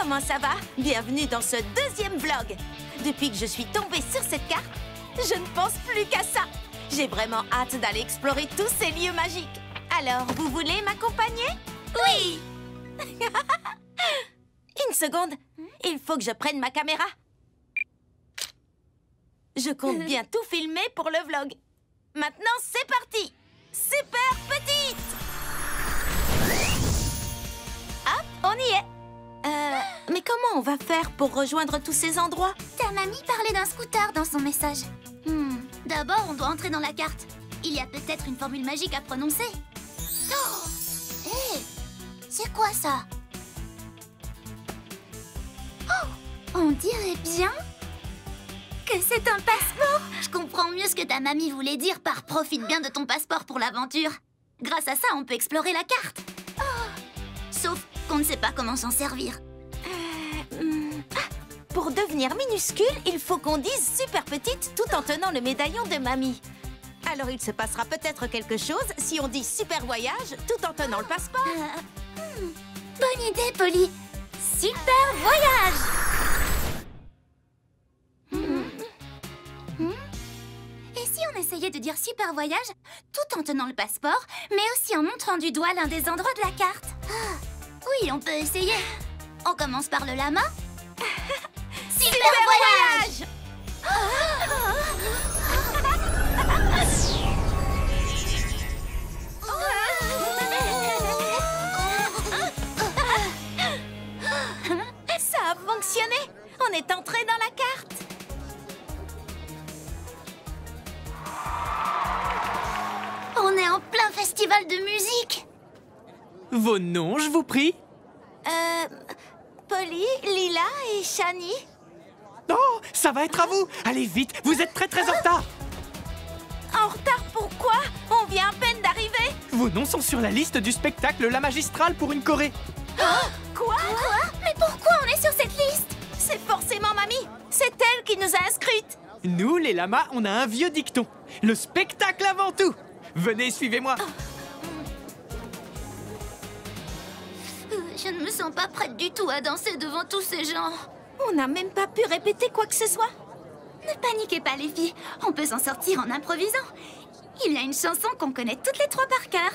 Comment ça va? Bienvenue dans ce deuxième vlog. Depuis que je suis tombée sur cette carte, je ne pense plus qu'à ça. J'ai vraiment hâte d'aller explorer tous ces lieux magiques. Alors, vous voulez m'accompagner? Oui. Une seconde, il faut que je prenne ma caméra. Je compte bien tout filmer pour le vlog. Maintenant, c'est parti. Super petite! Hop, on y est. Mais comment on va faire pour rejoindre tous ces endroits? Ta mamie parlait d'un scooter dans son message. D'abord, on doit entrer dans la carte. Il y a peut-être une formule magique à prononcer. Oh! Hé! C'est quoi ça? Oh! On dirait bien que c'est un passeport. Je comprends mieux ce que ta mamie voulait dire par profite bien de ton passeport pour l'aventure. Grâce à ça, on peut explorer la carte. Oh! Sauf qu'on ne sait pas comment s'en servir. Pour devenir minuscule, il faut qu'on dise super petite tout en tenant le médaillon de mamie. Alors il se passera peut-être quelque chose si on dit super voyage tout en tenant le passeport. Bonne idée, Polly. Super voyage. Et si on essayait de dire super voyage tout en tenant le passeport, mais aussi en montrant du doigt l'un des endroits de la carte? Oui, on peut essayer. On commence par le lama. Super voyage! Ça a fonctionné! On est entré dans la carte! On est en plein festival de musique! Vos noms, je vous prie? Polly, Lila et Shani. Oh, ça va être à vous. Allez vite, vous êtes très en retard. En retard pourquoi? On vient à peine d'arriver. Vos noms sont sur la liste du spectacle La Magistrale pour une Corée. Oh, quoi? Mais pourquoi on est sur cette liste? C'est forcément mamie. C'est elle qui nous a inscrites. Nous, les lamas, on a un vieux dicton. Le spectacle avant tout. Venez, suivez-moi. Je ne me sens pas prête du tout à danser devant tous ces gens. On n'a même pas pu répéter quoi que ce soit. Ne paniquez pas, les filles. On peut s'en sortir en improvisant. Il y a une chanson qu'on connaît toutes les trois par cœur.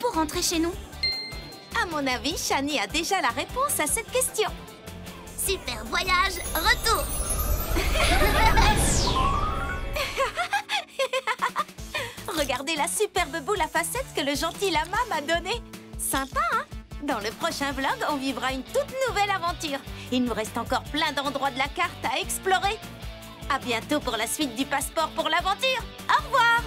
Pour rentrer chez nous? À mon avis, Shani a déjà la réponse à cette question. Super voyage, retour. Regardez la superbe boule à facettes que le gentil lama m'a donnée. Sympa, hein? Dans le prochain vlog, on vivra une toute nouvelle aventure. Il nous reste encore plein d'endroits de la carte à explorer. À bientôt pour la suite du passeport pour l'aventure. Au revoir.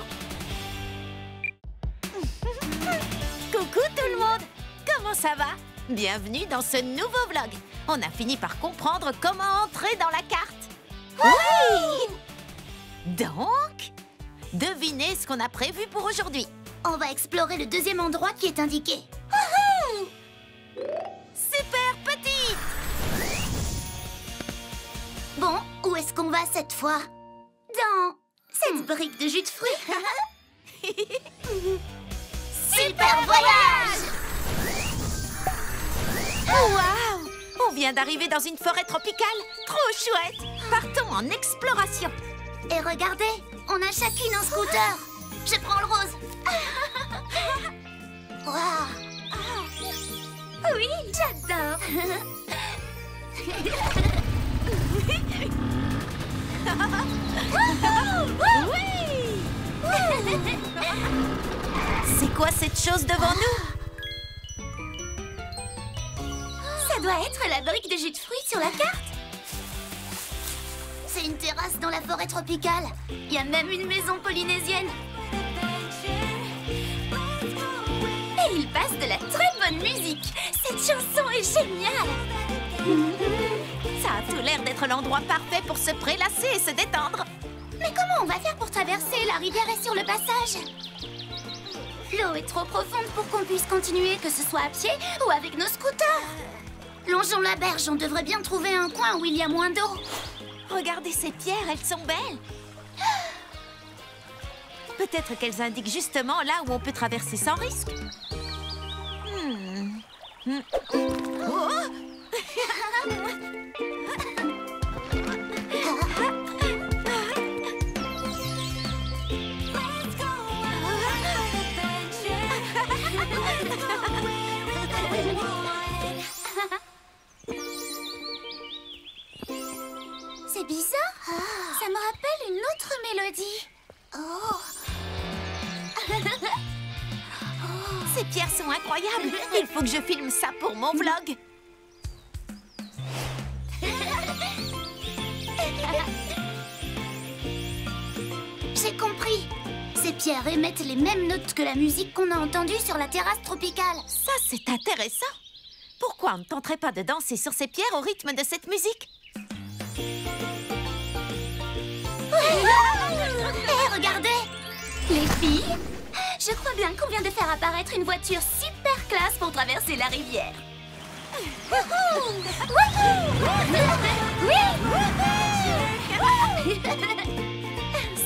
Coucou tout le monde! Comment ça va? Bienvenue dans ce nouveau vlog. On a fini par comprendre comment entrer dans la carte. Oui! Donc, devinez ce qu'on a prévu pour aujourd'hui. On va explorer le deuxième endroit qui est indiqué. Super petite! Bon, où est-ce qu'on va cette fois? Dans cette brique de jus de fruits. Super voyage! Waouh! On vient d'arriver dans une forêt tropicale. Trop chouette! Partons en exploration. Et regardez, on a chacune un scooter. Je prends le rose. Waouh! Oui, j'adore. Oui! C'est quoi cette chose devant nous? Ça doit être la brique de jus de fruits sur la carte. C'est une terrasse dans la forêt tropicale. Il y a même une maison polynésienne. Et il passe de la très bonne musique. C'est chanson est géniale. Ça a tout l'air d'être l'endroit parfait pour se prélasser et se détendre. Mais comment on va faire pour traverser? La rivière est sur le passage. L'eau est trop profonde pour qu'on puisse continuer, que ce soit à pied ou avec nos scooters. Longeons la berge, on devrait bien trouver un coin où il y a moins d'eau. Regardez ces pierres, elles sont belles. Peut-être qu'elles indiquent justement là où on peut traverser sans risque. C'est bizarre, ça me rappelle une autre mélodie. Ces pierres sont incroyables. Il faut que je filme ça pour mon vlog. J'ai compris. Ces pierres émettent les mêmes notes que la musique qu'on a entendue sur la terrasse tropicale. Ça, c'est intéressant. Pourquoi on ne tenterait pas de danser sur ces pierres au rythme de cette musique? Hey, regardez! Les filles, je crois bien qu'on vient de faire apparaître une voiture super classe pour traverser la rivière.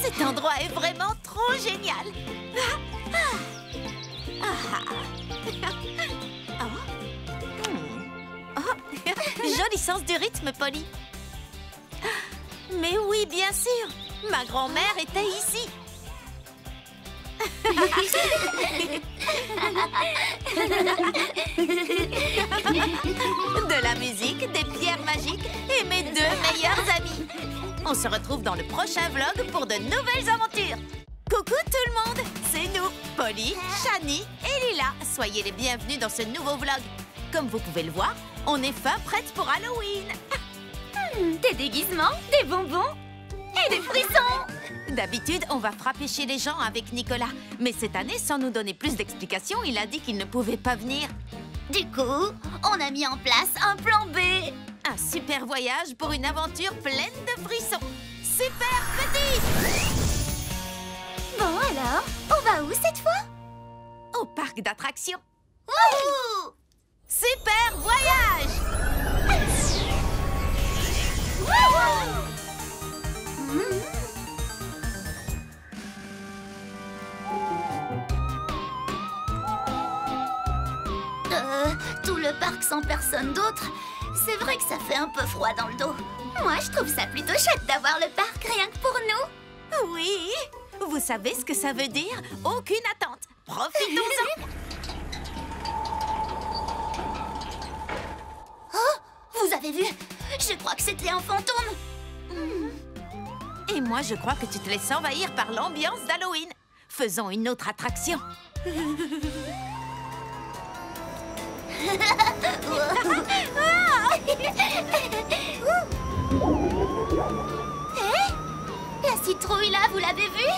Cet endroit est vraiment trop génial. Joli sens du rythme, Polly. Mais oui, bien sûr. Ma grand-mère était ici. De la musique, des pierres magiques et mes deux meilleurs amis. On se retrouve dans le prochain vlog pour de nouvelles aventures. Coucou tout le monde, c'est nous, Polly, Shani et Lila. Soyez les bienvenus dans ce nouveau vlog. Comme vous pouvez le voir, on est fin prête pour Halloween. Des déguisements, des bonbons et des frissons. D'habitude, on va frapper chez les gens avec Nicolas. Mais cette année, sans nous donner plus d'explications, il a dit qu'il ne pouvait pas venir. Du coup, on a mis en place un plan B. Un super voyage pour une aventure pleine de frissons. Super petit! Bon alors, on va où cette fois? Au parc d'attractions. Wouhou! Super voyage! Wouhou! Tout le parc sans personne d'autre, c'est vrai que ça fait un peu froid dans le dos. Moi, je trouve ça plutôt chouette d'avoir le parc rien que pour nous. Oui, vous savez ce que ça veut dire? Aucune attente. Profitons-en. Oh, vous avez vu? Je crois que c'était un fantôme. Et moi, je crois que tu te laisses envahir par l'ambiance d'Halloween. Faisons une autre attraction. La citrouille là, vous l'avez vue?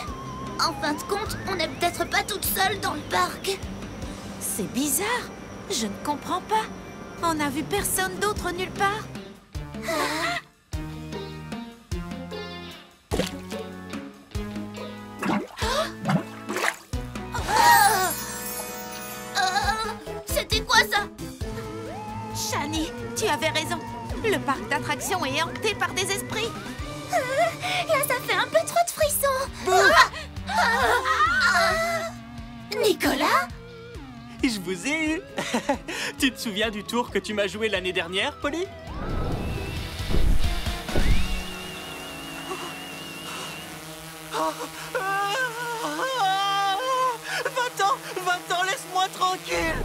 En fin de compte, on n'est peut-être pas toute seule dans le parc. C'est bizarre, je ne comprends pas. On n'a vu personne d'autre nulle part. Shani, tu avais raison. Le parc d'attractions est hanté par des esprits. Là, ça fait un peu trop de frissons. Nicolas? Je vous ai eu. Tu te souviens du tour que tu m'as joué l'année dernière, Polly? Va-t'en, laisse-moi tranquille.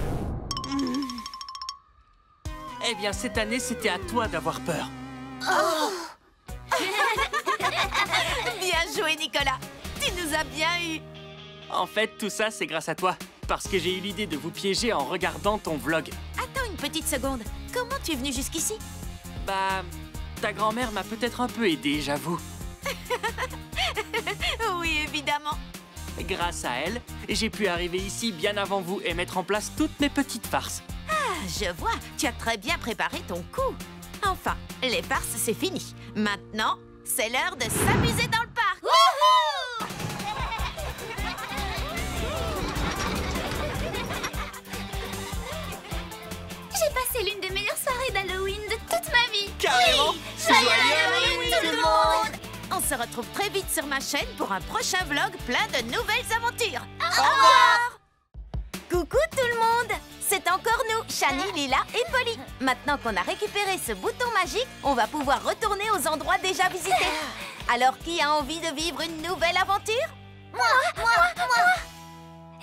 Eh bien, cette année, c'était à toi d'avoir peur. Oh. Bien joué, Nicolas. Tu nous as bien eu. En fait, tout ça, c'est grâce à toi. Parce que j'ai eu l'idée de vous piéger en regardant ton vlog. Attends une petite seconde. Comment tu es venu jusqu'ici? Bah, ta grand-mère m'a peut-être un peu aidé, j'avoue. Oui, évidemment. Grâce à elle, j'ai pu arriver ici bien avant vous et mettre en place toutes mes petites farces. Ah, Ah, je vois, tu as très bien préparé ton coup. Enfin, les farces, c'est fini. Maintenant, c'est l'heure de s'amuser dans le parc. Wouhou! J'ai passé l'une des meilleures soirées d'Halloween de toute ma vie. Carrément! Oui, joyeux Halloween tout le monde! On se retrouve très vite sur ma chaîne pour un prochain vlog plein de nouvelles aventures. Au revoir! Coucou tout le monde! C'est encore nous, Shani, Lila et Polly. Maintenant qu'on a récupéré ce bouton magique, on va pouvoir retourner aux endroits déjà visités. Alors, qui a envie de vivre une nouvelle aventure? Moi!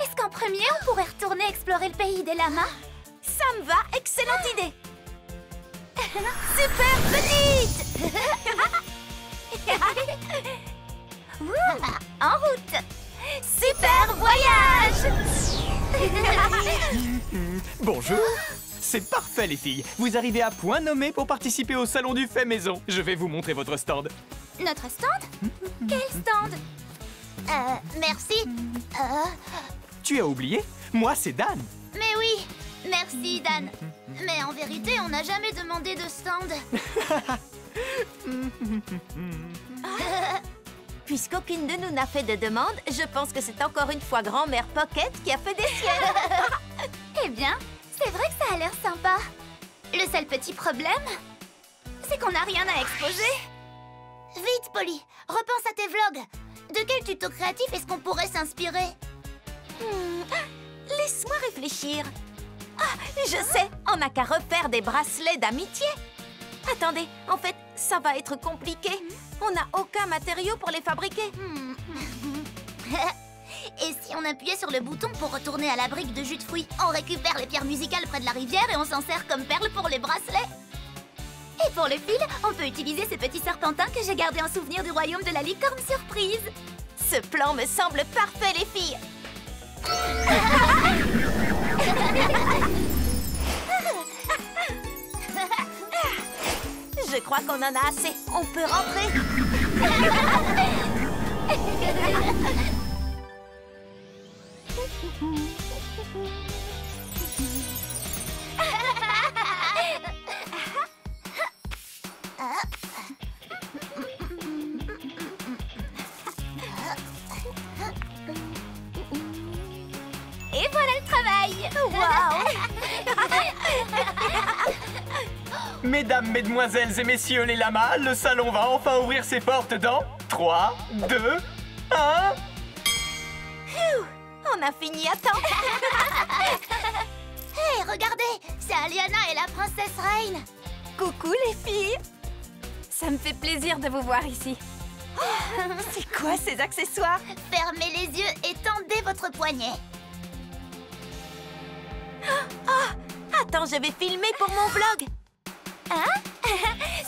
Est-ce qu'en premier, on pourrait retourner explorer le pays des lamas? Ça me va, excellente idée. Super petite. En route. Super voyage. Bonjour. C'est parfait les filles. Vous arrivez à point nommé pour participer au salon du fait maison. Je vais vous montrer votre stand. Notre stand? Quel stand? Merci. Tu as oublié? Moi, c'est Dan. Mais oui. Merci, Dan. Mais en vérité, on n'a jamais demandé de stand. Puisqu'aucune de nous n'a fait de demande, je pense que c'est encore une fois Grand-Mère Pocket qui a fait des siennes. Eh bien, c'est vrai que ça a l'air sympa. Le seul petit problème, c'est qu'on n'a rien à exposer. Vite, Polly, repense à tes vlogs. De quel tuto créatif est-ce qu'on pourrait s'inspirer? Laisse-moi réfléchir. Ah, je sais, on n'a qu'à refaire des bracelets d'amitié. Attendez, en fait, ça va être compliqué. On n'a aucun matériau pour les fabriquer. Et si on appuyait sur le bouton pour retourner à la brique de jus de fruits? On récupère les pierres musicales près de la rivière et on s'en sert comme perles pour les bracelets. Et pour le fil, on peut utiliser ces petits serpentins que j'ai gardés en souvenir du royaume de la licorne surprise. Ce plan me semble parfait, les filles. Je crois qu'on en a assez. On peut rentrer. Et voilà le travail. Waouh. Mesdames, mesdemoiselles et messieurs les lamas, le salon va enfin ouvrir ses portes dans 3, 2, 1... On a fini à temps. Hé, regardez, c'est Aliana et la princesse Reine. Coucou les filles. Ça me fait plaisir de vous voir ici. C'est quoi ces accessoires? Fermez les yeux et tendez votre poignet. Oh, attends, je vais filmer pour mon vlog. Hein?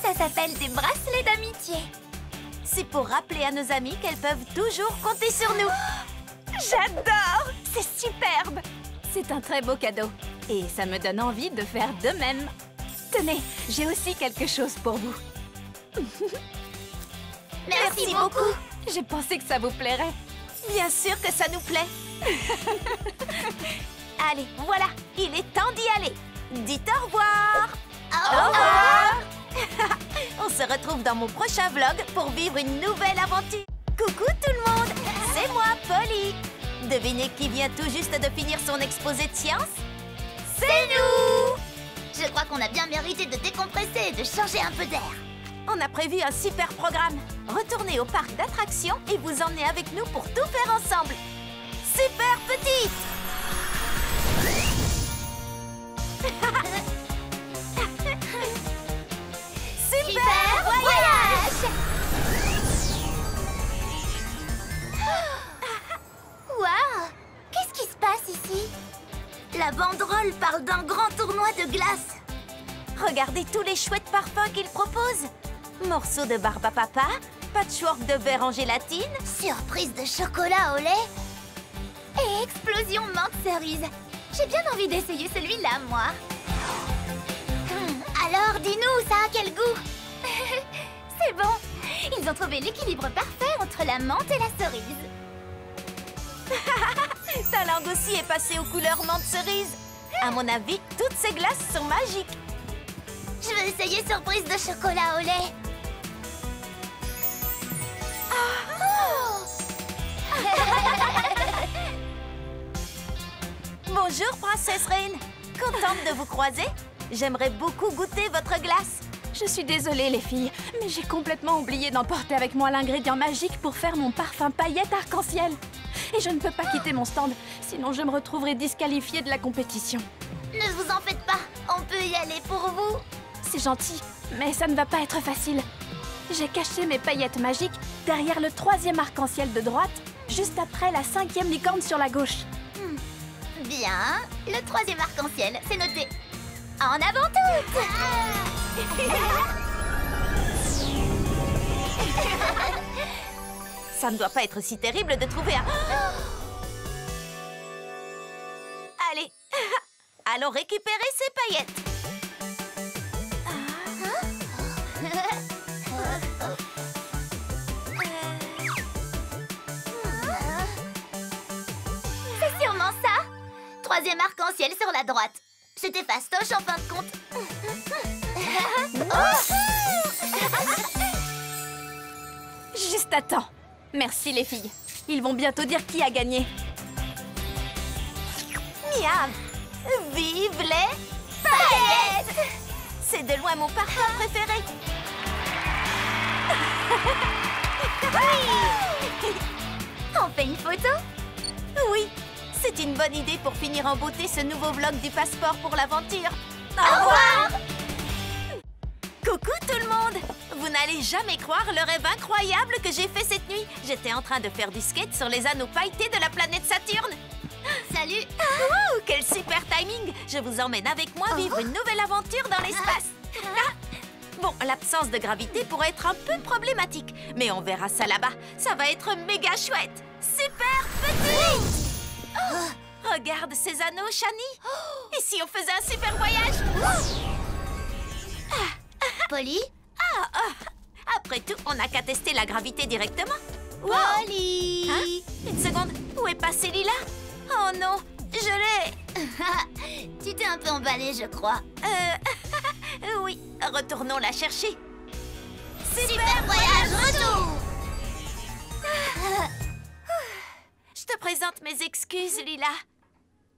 Ça s'appelle des bracelets d'amitié. C'est pour rappeler à nos amies qu'elles peuvent toujours compter sur nous. J'adore! C'est superbe! C'est un très beau cadeau. Et ça me donne envie de faire de même. Tenez, j'ai aussi quelque chose pour vous. Merci beaucoup. J'ai pensé que ça vous plairait. Bien sûr que ça nous plaît. Allez, voilà, il est temps d'y aller. Dites au revoir. Au revoir. On se retrouve dans mon prochain vlog pour vivre une nouvelle aventure. Coucou tout le monde, c'est moi, Polly. Devinez qui vient tout juste de finir son exposé de science? C'est nous. Je crois qu'on a bien mérité de décompresser et de changer un peu d'air. On a prévu un super programme. Retournez au parc d'attractions et vous emmenez avec nous pour tout faire ensemble. Super petite. Super voyage. Waouh, qu'est-ce qui se passe ici? La banderole parle d'un grand tournoi de glace. Regardez tous les chouettes parfums qu'il propose. Morceaux de barbe à papa, patchwork de verre en gélatine, surprise de chocolat au lait et explosion menthe cerise. J'ai bien envie d'essayer celui-là, moi. Alors, dis-nous, ça a quel goût? C'est bon. Ils ont trouvé l'équilibre parfait entre la menthe et la cerise. Ta langue aussi est passée aux couleurs menthe cerise. À mon avis, toutes ces glaces sont magiques. Je vais essayer surprise de chocolat au lait. Oh. Bonjour, princesse Reine. Contente de vous croiser. J'aimerais beaucoup goûter votre glace. Je suis désolée, les filles, mais j'ai complètement oublié d'emporter avec moi l'ingrédient magique pour faire mon parfum paillette arc-en-ciel. Et je ne peux pas quitter mon stand, sinon je me retrouverai disqualifiée de la compétition. Ne vous en faites pas, on peut y aller pour vous. C'est gentil, mais ça ne va pas être facile. J'ai caché mes paillettes magiques derrière le troisième arc-en-ciel de droite, juste après la cinquième licorne sur la gauche. Bien, le troisième arc-en-ciel, c'est noté. En avant toutes! Ça ne doit pas être si terrible de trouver un... Allez, allons récupérer ces paillettes. C'est sûrement ça. Troisième arc-en-ciel sur la droite. C'était fastoche en fin de compte. Juste à temps. Merci les filles. Ils vont bientôt dire qui a gagné. Miam! Vive les paillettes! C'est de loin mon parfum préféré. Oui! On fait une photo? Oui. C'est une bonne idée pour finir en beauté ce nouveau vlog du passeport pour l'aventure. Au revoir. Coucou tout le monde. Vous n'allez jamais croire le rêve incroyable que j'ai fait cette nuit. J'étais en train de faire du skate sur les anneaux pailletés de la planète Saturne. Salut. Wow, quel super timing. Je vous emmène avec moi vivre une nouvelle aventure dans l'espace. Bon, l'absence de gravité pourrait être un peu problématique, mais on verra ça là-bas. Ça va être méga chouette. Super petit. Regarde ces anneaux, Shani. Et si on faisait un super voyage? Polly? Après tout, on n'a qu'à tester la gravité directement. Polly! Une seconde, où est passée Lila? Oh non, je l'ai... Tu t'es un peu emballée, je crois. Oui, retournons la chercher. Super voyage retour! Je te présente mes excuses, Lila.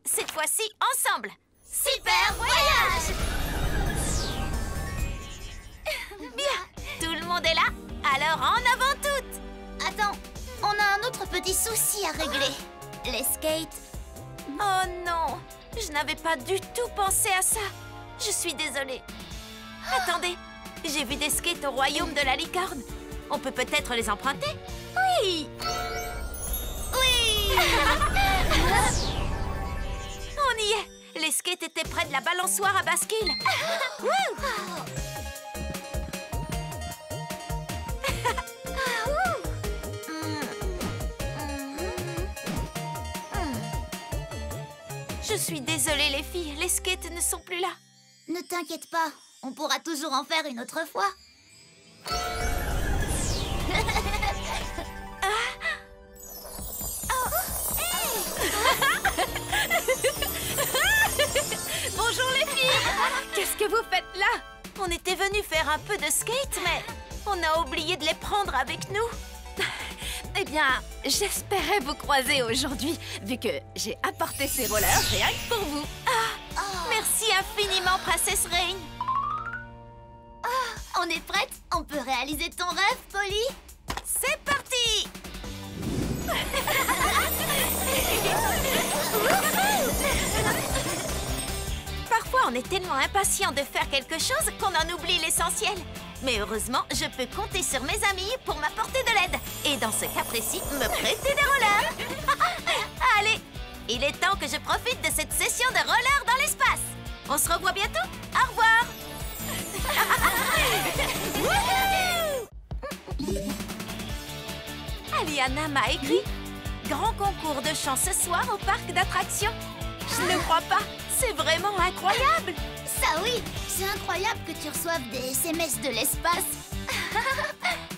Cette fois-ci, ensemble. Super voyage! Bien, tout le monde est là, alors en avant toutes! Attends, on a un autre petit souci à régler. Les skates. Oh non, je n'avais pas du tout pensé à ça. Je suis désolée. Attendez, j'ai vu des skates au royaume de la licorne. On peut peut-être les emprunter? Oui! On y est. Les skates étaient près de la balançoire à bascule. Je suis désolée les filles, les skates ne sont plus là. Ne t'inquiète pas, on pourra toujours en faire une autre fois. Bonjour les filles. Qu'est-ce que vous faites là? On était venus faire un peu de skate, mais on a oublié de les prendre avec nous. Eh bien, j'espérais vous croiser aujourd'hui, vu que j'ai apporté ces rollers rien que pour vous. Merci infiniment, princesse Reine. On est prête? On peut réaliser ton rêve, Polly? C'est parti. Parfois, on est tellement impatient de faire quelque chose qu'on en oublie l'essentiel. Mais heureusement, je peux compter sur mes amis pour m'apporter de l'aide. Et dans ce cas précis, me prêter des rollers. Allez, il est temps que je profite de cette session de rollers dans l'espace. On se revoit bientôt. Au revoir. Aliana m'a écrit: grand concours de chant ce soir au parc d'attractions. Je ne crois pas. C'est vraiment incroyable! Ça oui! C'est incroyable que tu reçoives des SMS de l'espace!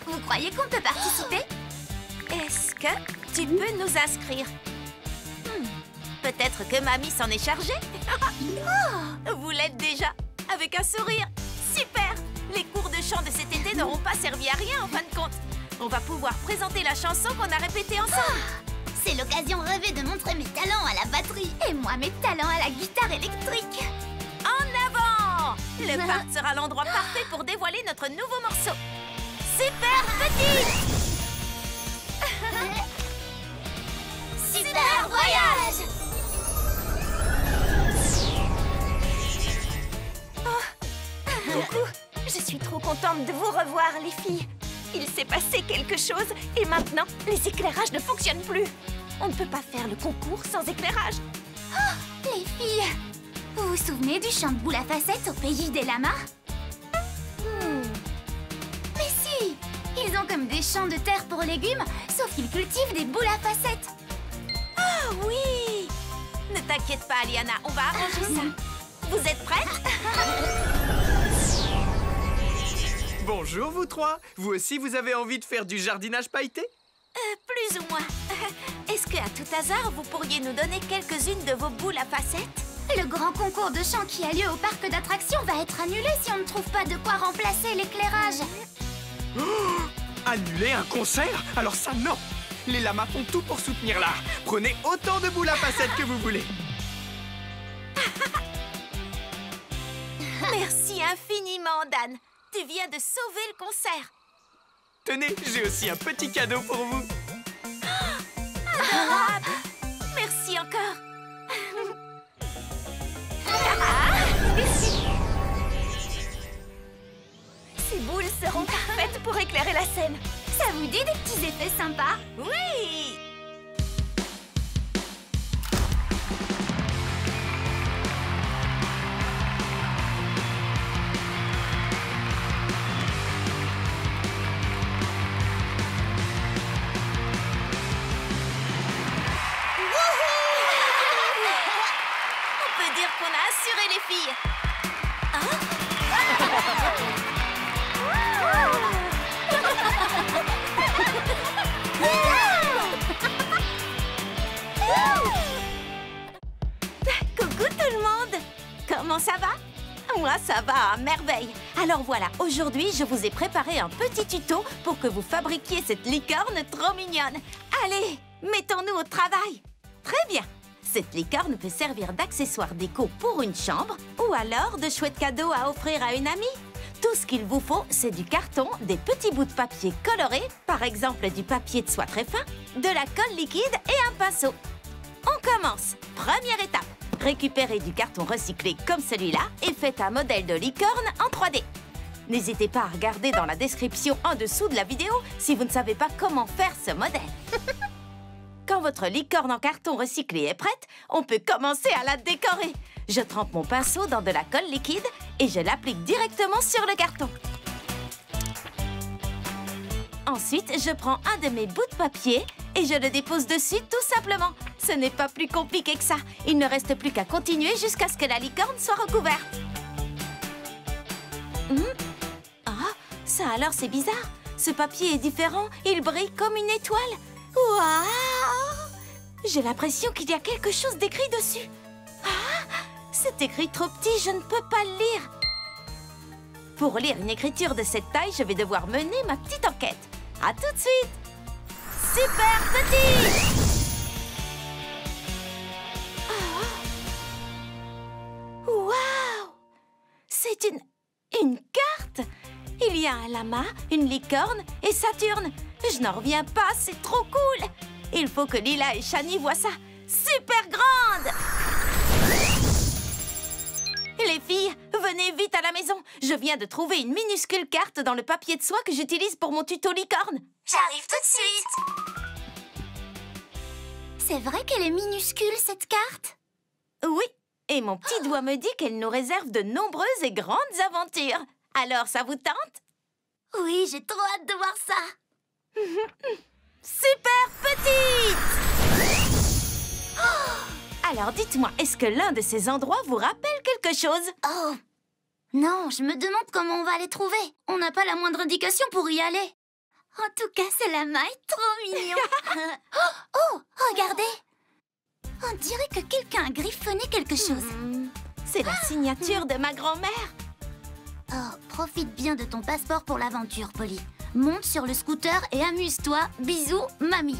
Vous croyez qu'on peut participer? Est-ce que tu peux nous inscrire? Peut-être que Mamie s'en est chargée. Oh, vous l'êtes déjà, avec un sourire. Super! Les cours de chant de cet été n'auront pas servi à rien en fin de compte. On va pouvoir présenter la chanson qu'on a répétée ensemble. Oh, c'est l'occasion rêvée de montrer mes talents à la batterie. Et moi, mes talents à la guitare électrique. En avant! Le parc sera l'endroit parfait pour dévoiler notre nouveau morceau. Super petit! Super voyage! Oh, coucou! Je suis trop contente de vous revoir, les filles. Il s'est passé quelque chose et maintenant, les éclairages ne fonctionnent plus. On ne peut pas faire le concours sans éclairage. Oh, les filles! Vous vous souvenez du chant de boule à facettes au pays des lamas? Mais si! Ils ont comme des champs de terre pour légumes, sauf qu'ils cultivent des boules à facettes. Ah oui! Ne t'inquiète pas, Aliana, on va arranger ça. Vous êtes prêtes? Bonjour, vous trois. Vous aussi, vous avez envie de faire du jardinage pailleté? Plus ou moins. Est-ce qu'à tout hasard, vous pourriez nous donner quelques-unes de vos boules à facettes? Le grand concours de chant qui a lieu au parc d'attractions va être annulé si on ne trouve pas de quoi remplacer l'éclairage. Oh, annuler un concert? Alors ça, non! Les lamas font tout pour soutenir l'art. Prenez autant de boules à facettes que vous voulez. Merci infiniment, Dan. Tu viens de sauver le concert. Tenez, j'ai aussi un petit cadeau pour vous. Adorable. Merci encore. Ces boules seront parfaites pour éclairer la scène. Ça vous dit des petits effets sympas? Oui! On peut dire qu'on a assuré les filles. Comment ça va? Moi, ça va à merveille. Alors voilà, aujourd'hui, je vous ai préparé un petit tuto pour que vous fabriquiez cette licorne trop mignonne. Allez, mettons-nous au travail. Très bien. Cette licorne peut servir d'accessoire déco pour une chambre ou alors de chouettes cadeaux à offrir à une amie. Tout ce qu'il vous faut, c'est du carton, des petits bouts de papier colorés, par exemple du papier de soie très fin, de la colle liquide et un pinceau. On commence. Première étape. Récupérez du carton recyclé comme celui-là et faites un modèle de licorne en 3D. N'hésitez pas à regarder dans la description en dessous de la vidéo si vous ne savez pas comment faire ce modèle. Quand votre licorne en carton recyclé est prête, on peut commencer à la décorer. Je trempe mon pinceau dans de la colle liquide et je l'applique directement sur le carton. Ensuite, je prends un de mes bouts de papier et je le dépose dessus tout simplement. Ce n'est pas plus compliqué que ça. Il ne reste plus qu'à continuer jusqu'à ce que la licorne soit recouverte. Oh, ça alors c'est bizarre. Ce papier est différent, il brille comme une étoile. Waouh! J'ai l'impression qu'il y a quelque chose d'écrit dessus. Ah, c'est écrit trop petit, je ne peux pas le lire. Pour lire une écriture de cette taille, je vais devoir mener ma petite enquête. À tout de suite! Super petit! Waouh! Wow. C'est une carte! Il y a un lama, une licorne et Saturne. Je n'en reviens pas, c'est trop cool! Il faut que Lila et Shani voient ça. Super grande! Les filles, venez vite à la maison. Je viens de trouver une minuscule carte dans le papier de soie que j'utilise pour mon tuto licorne. J'arrive tout de suite. C'est vrai qu'elle est minuscule, cette carte? Oui, et mon petit doigt me dit qu'elle nous réserve de nombreuses et grandes aventures. Alors, ça vous tente? Oui, j'ai trop hâte de voir ça. Super petite! Oh! Alors, dites-moi, est-ce que l'un de ces endroits vous rappelle quelque chose? Oh, non, je me demande comment on va les trouver. On n'a pas la moindre indication pour y aller. En tout cas, ce lama est trop mignon. Oh, regardez. On dirait que quelqu'un a griffonné quelque chose. C'est la signature de ma grand-mère. Oh, profite bien de ton passeport pour l'aventure, Polly. Monte sur le scooter et amuse-toi. Bisous, mamie.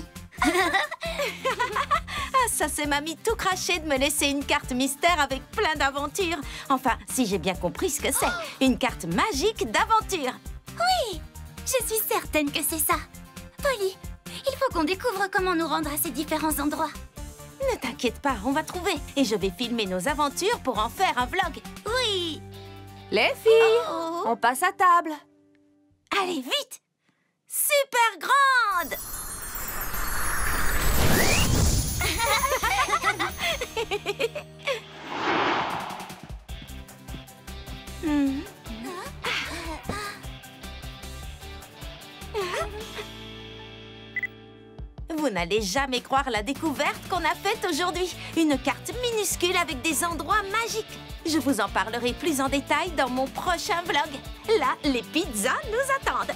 Ça, c'est mamie tout crachée de me laisser une carte mystère avec plein d'aventures. Enfin, si j'ai bien compris ce que c'est. Une carte magique d'aventure. Oui, je suis certaine que c'est ça. Polly, il faut qu'on découvre comment nous rendre à ces différents endroits. Ne t'inquiète pas, on va trouver. Et je vais filmer nos aventures pour en faire un vlog. Oui. Les filles, on passe à table. Allez, vite. Super grande. Vous n'allez jamais croire la découverte qu'on a faite aujourd'hui. Une carte minuscule avec des endroits magiques. Je vous en parlerai plus en détail dans mon prochain vlog. Là, les pizzas nous attendent.